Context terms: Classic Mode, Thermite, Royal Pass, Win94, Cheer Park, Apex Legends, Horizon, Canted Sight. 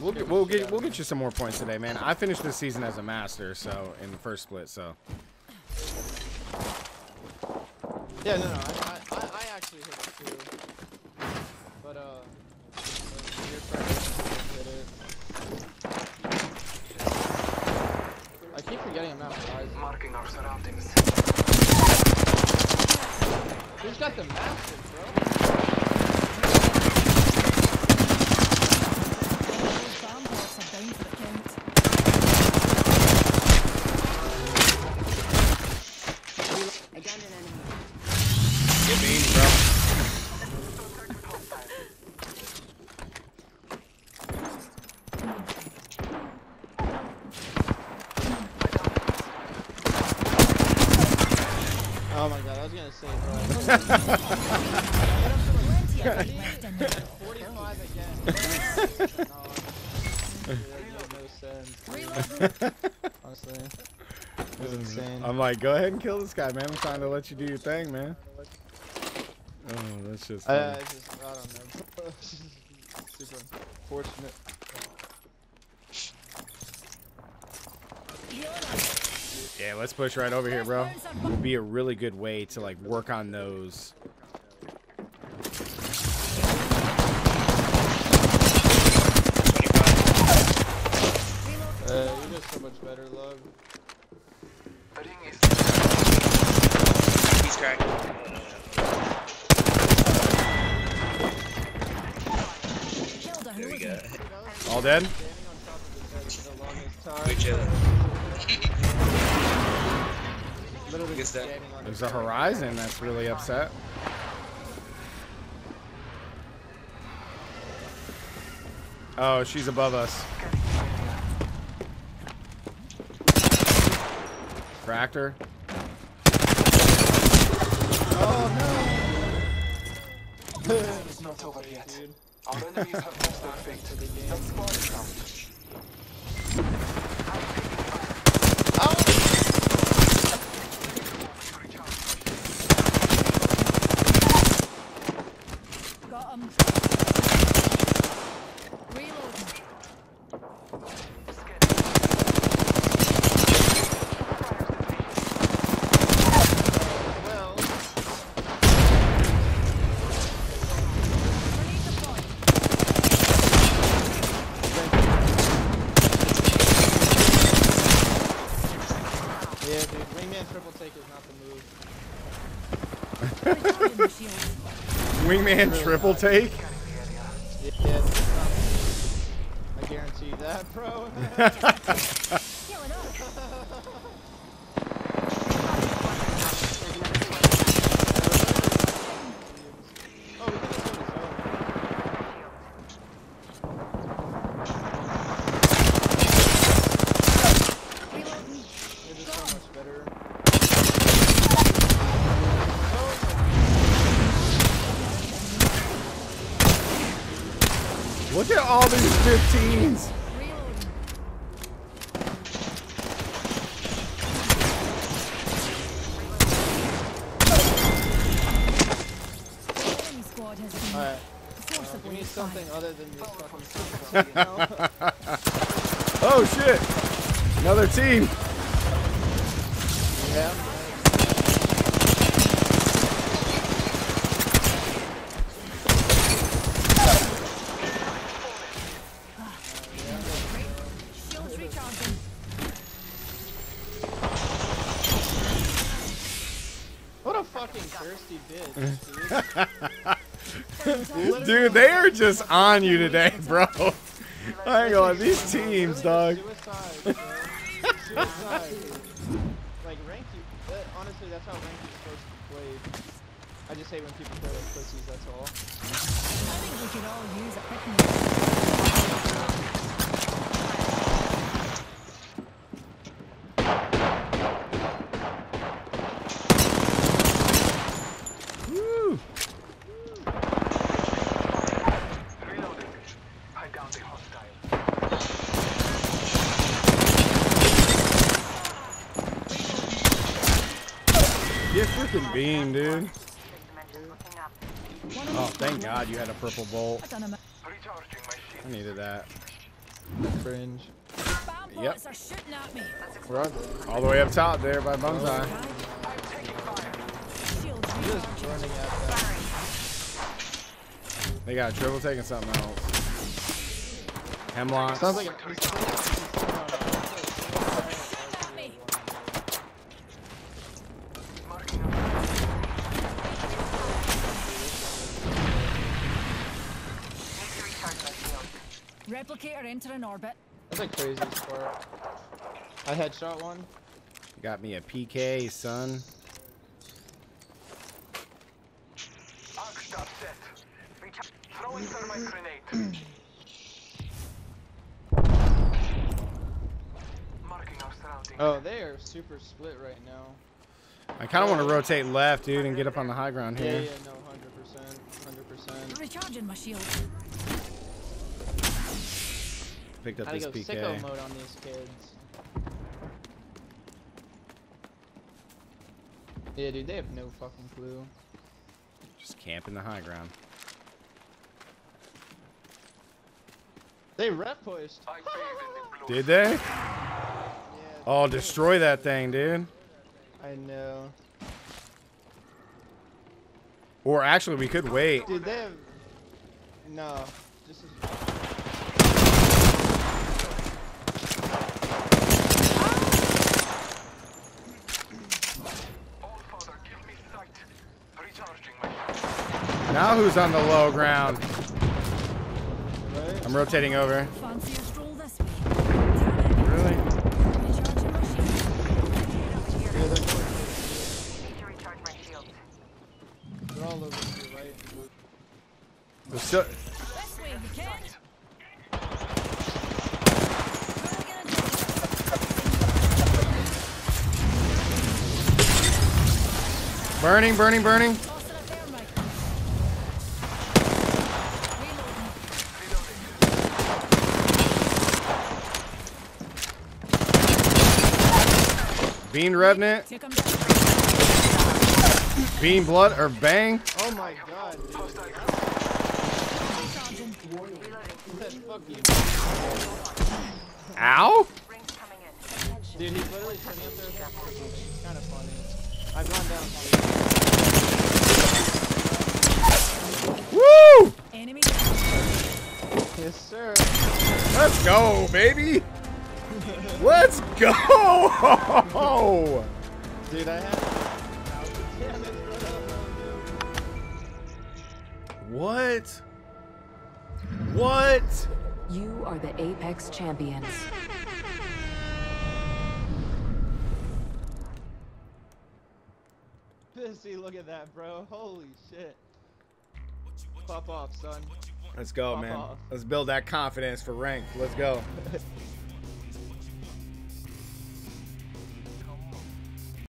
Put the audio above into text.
We'll get you some more points today, man. I finished this season as a master, so in the first split, so. Yeah, no, I actually hit it too, but your friend hit it. I keep forgetting I'm not Horizon. Marking our surroundings. Who's got the master, bro? Oh my god, I was gonna say, bro. Honestly, it was insane. I'm like, go ahead and kill this guy, man. I'm trying to let you do your thing, man. Oh, that's just. I don't know. Super unfortunate. Yeah, let's push right over here, bro. It would be a really good way to, like, work on those. You're just so much better, love. He's cracked. There we go. All dead? We chillin'. There's a Horizon that's really upset. Oh, she's above us. Cracked her. Oh no! It's not over yet. Our enemies have lost their faith. That's why it's out. Yeah, dude, wingman triple take is not the move. Wingman triple take? Yeah, I guarantee that, bro. Look at all these 15s. Alright. We need something other than this fucking system, you know? Oh shit! Another team! Yeah. Thirsty bitch, dude. Dude, they are just on you today, bro. I ain't gonna lie, these teams, dog. Suicide, bro. Suicide. Like, rank you. Honestly, that's how rank is supposed to be played. I just hate when people play like pussies, that's all. I think we can all use a freaking. Get freaking beam, dude. Oh, thank God you had a purple bolt. I needed that. Fringe. Yep. Run. All the way up top there by Bumzai. They got triple taking something else. Hemlock. Sounds like a replicator entering orbit. That's a crazy score. I headshot one. Got me a PK, son. Throwing thermite grenade. Marking our surroundings. Oh, they are super split right now. I kind of want to rotate left, dude, and get up on the high ground here. Yeah, yeah, no, 100%, 100%. Recharging my shield. Picked up this PK. Sicko mode on these kids. Yeah, dude, they have no fucking clue. Just camping the high ground. They rep pushed. Did they? Yeah, oh, destroy that thing, dude. I know. Or actually, we could wait. Dude, they have... No. This is... Now who's on the low ground? I'm rotating over. Really? Let's go. Burning, burning, burning. Bean Revenant. Bean Blood or Bang. Oh my god. Ow? Dude, he's literally turning up there. It's kind of funny. I've gone down. Woo! Enemy. Yes, sir. Let's go, baby. Let's go! Dude, I have. What? What? You are the Apex champions. Pissy, look at that, bro. Holy shit. Pop off, son. Let's go, man. Let's build that confidence for rank. Let's go.